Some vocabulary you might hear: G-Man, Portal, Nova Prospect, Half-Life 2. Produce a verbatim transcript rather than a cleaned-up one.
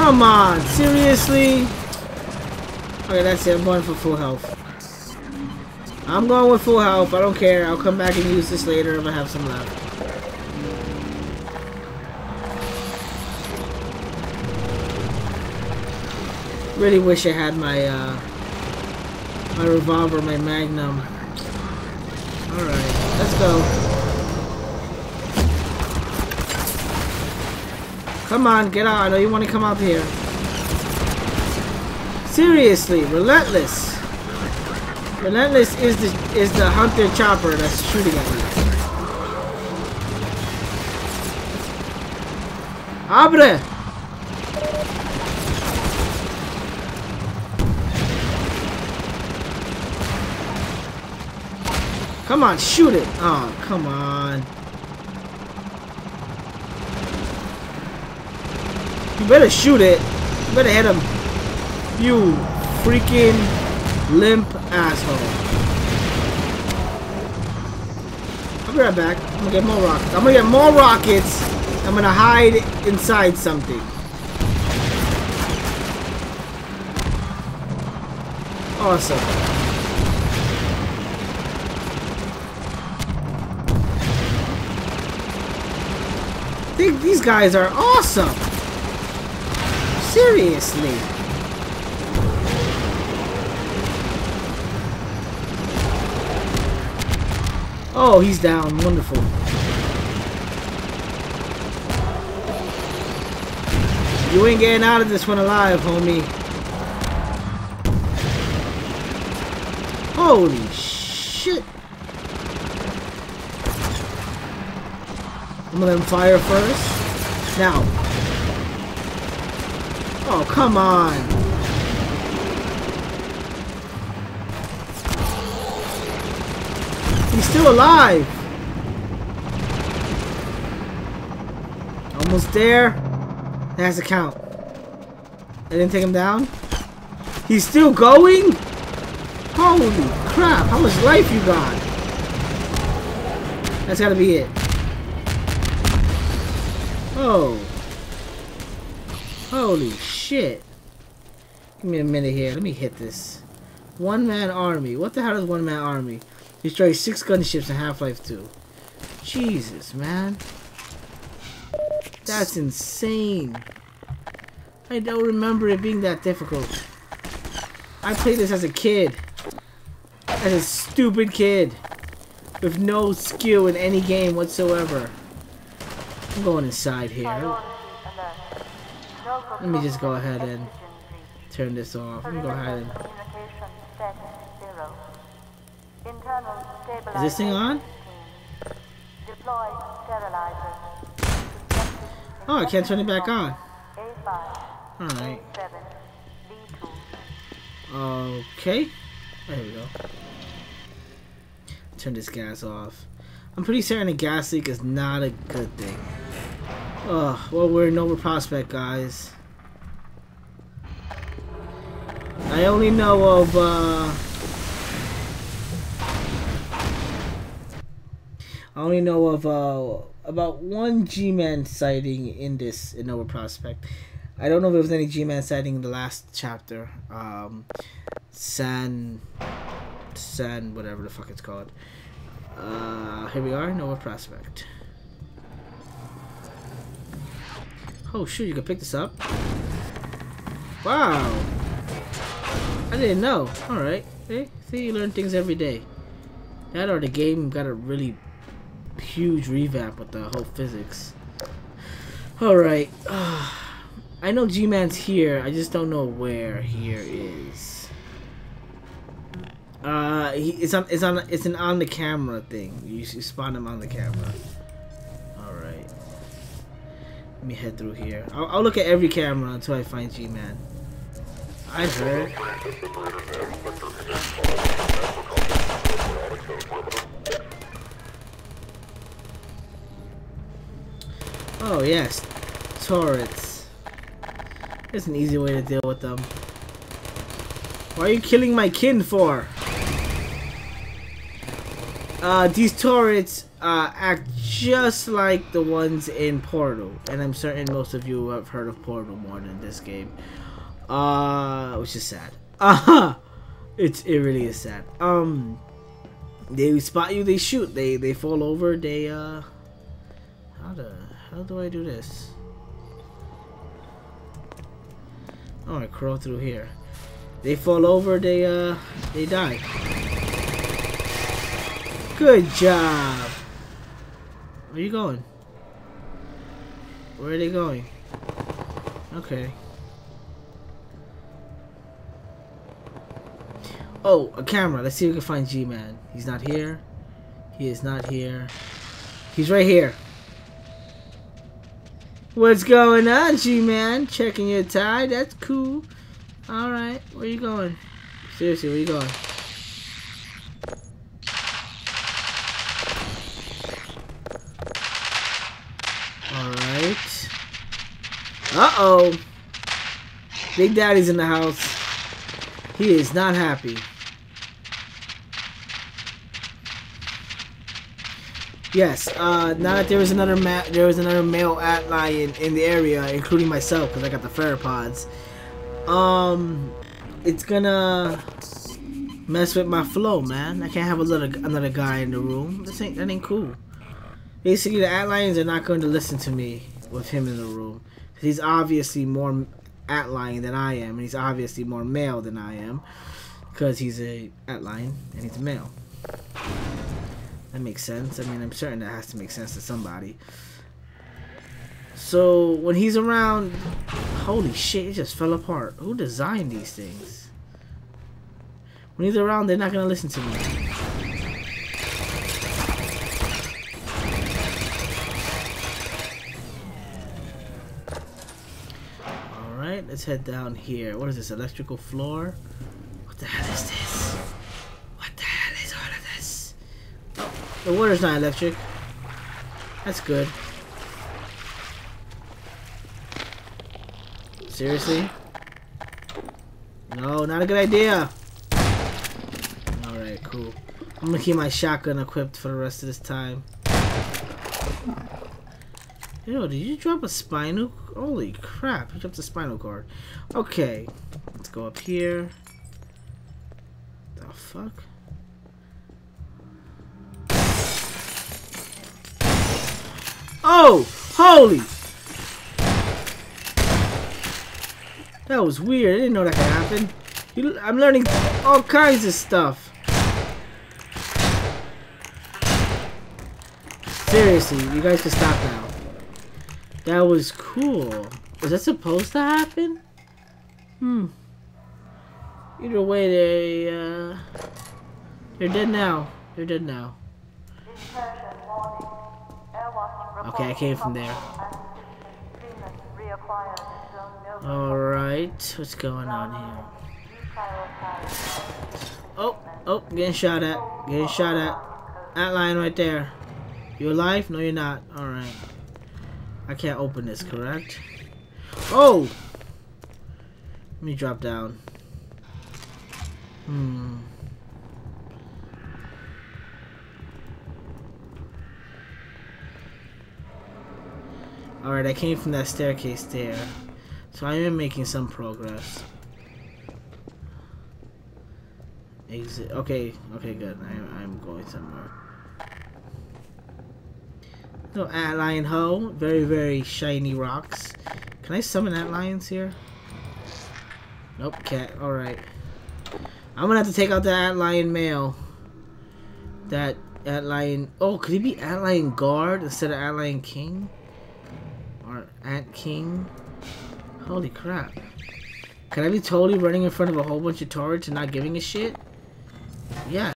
Come on, seriously? Okay, that's it. I'm going for full health. I'm going with full health. I don't care. I'll come back and use this later if I have some left. Really wish I had my uh, my revolver, my Magnum. All right, let's go. Come on, get out! I know you want to come out here. Seriously, relentless. Relentless is the is the hunter chopper that's shooting at me. Abre! Come on, shoot it! Oh, come on. You better shoot it. You better hit him. You freaking limp asshole. I'll be right back. I'm gonna get more rockets. I'm gonna get more rockets. I'm gonna hide inside something. Awesome. These guys are awesome. Seriously. Oh, he's down. Wonderful. You ain't getting out of this one alive, homie. Holy shit. I'm gonna let him fire first. Now. Oh, come on. He's still alive. Almost there. That has to count. I didn't take him down. He's still going? Holy crap. How much life you got? That's gotta be it. Oh. Holy shit. Give me a minute here. Let me hit this. One-man army. What the hell is one-man army? Destroy six gunships in Half-Life two. Jesus, man. That's insane. I don't remember it being that difficult. I played this as a kid. As a stupid kid. With no skill in any game whatsoever. I'm going inside here. Let me just go ahead and turn this off. Let me go ahead and... Is this thing on? Oh, I can't turn it back on. Alright. Okay. There we go. Turn this gas off. I'm pretty certain a gas leak is not a good thing. Oh, well, we're in Nova Prospect, guys. I only know of, uh... I only know of, uh, about one G-Man sighting in this, in Nova Prospect. I don't know if there was any G-Man sighting in the last chapter. Um, San... San, whatever the fuck it's called. Uh, here we are, Nova Prospect. Oh shoot, you can pick this up. Wow! I didn't know. Alright. Hey, see, you learn things every day. That or the game got a really huge revamp with the whole physics. Alright. Uh, I know G-Man's here, I just don't know where here is. Uh, he, it's on, it's on, it's an on the camera thing. You, you spawn him on the camera. All right. Let me head through here. I'll, I'll look at every camera until I find G-Man. I heard. Oh yes, turrets. There's an easy way to deal with them. Why are you killing my kin for? Uh, these turrets uh, act just like the ones in Portal, and I'm certain most of you have heard of Portal more than this game, uh, which is sad. Uh-huh. It's it really is sad. Um, they spot you, they shoot, they they fall over, they uh. How the hell do I do this? Oh, I crawl through here. They fall over, they uh, they die. Good job. Where are you going? Where are they going? Okay. Oh, a camera. Let's see if we can find G-Man. He's not here. He is not here. He's right here. What's going on, G-Man? Checking your tie. That's cool. Alright, where you going? Seriously, where you going? Alright. Uh-oh. Big Daddy's in the house. He is not happy. Yes, uh, now that there was another ma there was another male ally in, in the area, including myself, because I got the ferropods. Um, it's gonna mess with my flow, man. I can't have a little another guy in the room. This ain't that ain't cool. Basically, the Atlians are not going to listen to me with him in the room. He's obviously more Atlian than I am, and he's obviously more male than I am, because he's a Atlian and he's male. That makes sense. I mean, I'm certain that has to make sense to somebody. So when he's around, holy shit, it just fell apart. Who designed these things? When he's around, they're not gonna listen to me. All right, let's head down here. What is this, electrical floor? What the hell is this? What the hell is all of this? Oh, the water's not electric. That's good. Seriously? No, not a good idea. Alright, cool. I'm gonna keep my shotgun equipped for the rest of this time. Yo, did you drop a spinal? Holy crap, you dropped a spinal cord. Okay, let's go up here. The fuck? Oh! Holy! That was weird. I didn't know that could happen. You, I'm learning all kinds of stuff. Seriously, you guys can stop now. That was cool. Was that supposed to happen? Hmm. Either way, they, uh... they're dead now. They're dead now. Okay, I came from there. Alright, what's going on here? Oh, oh, getting shot at. Getting shot at. That line right there. You alive? No, you're not. Alright. I can't open this, correct? Oh! Let me drop down. Hmm. Alright, I came from that staircase there. So I am making some progress. Exit. Okay, okay, good. I'm, I'm going somewhere. No Atlian hoe. Very, very shiny rocks. Can I summon Atlians here? Nope, cat. Alright. I'm gonna have to take out the Atlian male. That Atlian. Oh, could he be Atlian guard instead of Atlian king? Or Ant king? Holy crap. Can I be totally running in front of a whole bunch of turrets and not giving a shit? Yeah.